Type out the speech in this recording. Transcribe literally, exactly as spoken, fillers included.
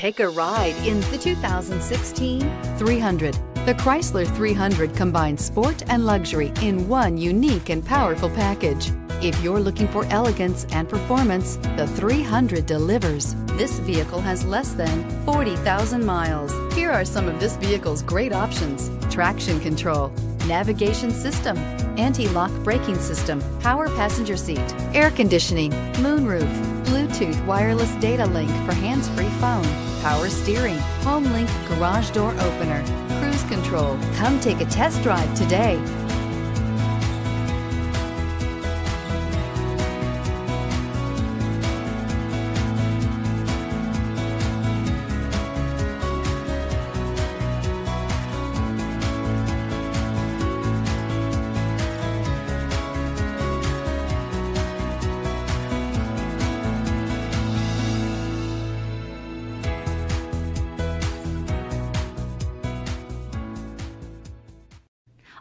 Take a ride in the two thousand sixteen three hundred. The Chrysler three hundred combines sport and luxury in one unique and powerful package. If you're looking for elegance and performance, the three hundred delivers. This vehicle has less than forty thousand miles. Here are some of this vehicle's great options: traction control, navigation system, anti-lock braking system, power passenger seat, air conditioning, moonroof, Bluetooth wireless data link for hands-free phone, power steering, HomeLink garage door opener, cruise control. Come take a test drive today.